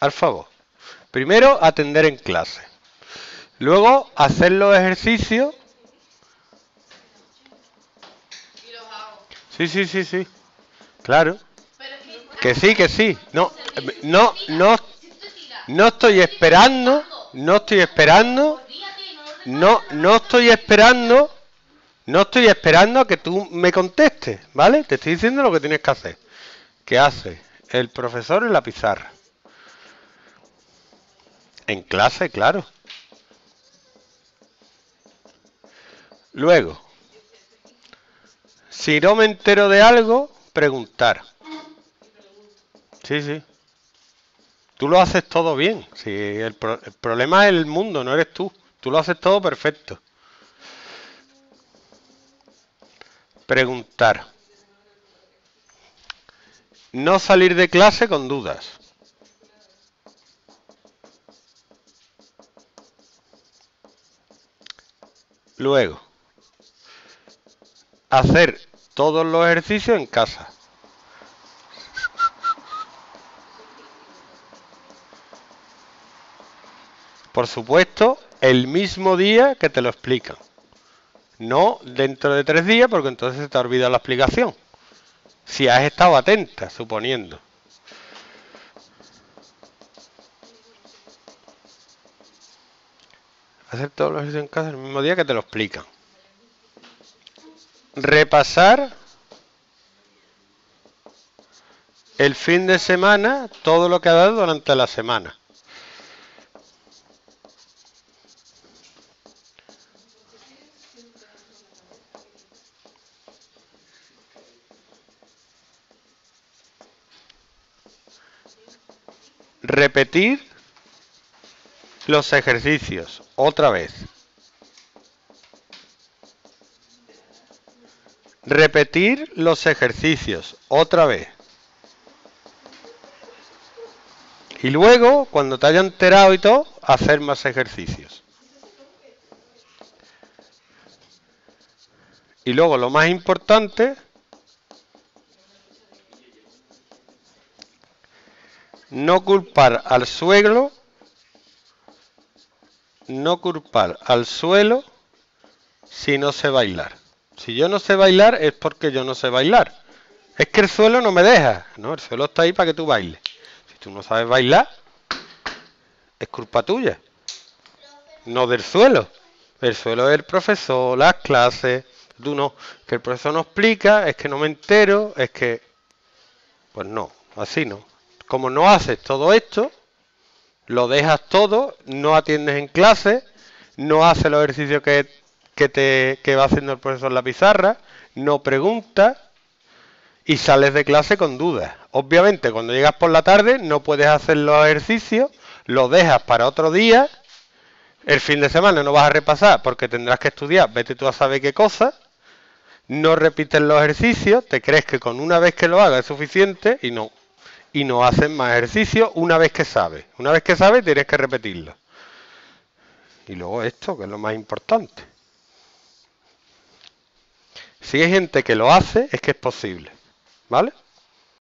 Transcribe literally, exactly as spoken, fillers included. al favor. Primero, atender en clase. Luego, hacer los ejercicios. Y los hago. Sí, sí, sí, sí. Claro. Que sí, que sí. No, no, no, no estoy esperando. No estoy esperando. No, no estoy esperando. No estoy esperando a que tú me contestes, ¿vale? Te estoy diciendo lo que tienes que hacer. ¿Qué hace el profesor en la pizarra? En clase, claro. Luego, si no me entero de algo, preguntar. Sí, sí. Tú lo haces todo bien. Sí, el, pro el problema es el mundo, no eres tú. Tú lo haces todo perfecto. Preguntar. No salir de clase con dudas. Luego, hacer todos los ejercicios en casa. Por supuesto, el mismo día que te lo explican. No dentro de tres días, porque entonces se te olvida la explicación. Si has estado atenta, suponiendo. Hacer todos los ejercicios en casa el mismo día que te lo explican. Repasar el fin de semana todo lo que ha dado durante la semana. Repetir los ejercicios otra vez. Repetir los ejercicios otra vez. Y luego, cuando te hayas enterado y todo, hacer más ejercicios. Y luego, lo más importante, no culpar al suegro, no culpar al suelo si no sé bailar. Si yo no sé bailar es porque yo no sé bailar. Es que el suelo no me deja, ¿no? El suelo está ahí para que tú bailes. Si tú no sabes bailar, es culpa tuya, no del suelo. El suelo es el profesor, las clases, tú no. Que el profesor no explica, es que no me entero, es que... Pues no, así no. Como no haces todo esto, lo dejas todo, no atiendes en clase, no haces los ejercicios que, que, te, que va haciendo el profesor en la pizarra, no preguntas y sales de clase con dudas. Obviamente, cuando llegas por la tarde no puedes hacer los ejercicios, los dejas para otro día, el fin de semana no vas a repasar porque tendrás que estudiar, vete tú a saber qué cosa, no repites los ejercicios, te crees que con una vez que lo hagas es suficiente y no. Y no hacen más ejercicio una vez que sabes. Una vez que sabes tienes que repetirlo. Y luego esto, que es lo más importante. Si hay gente que lo hace, es que es posible. ¿Vale?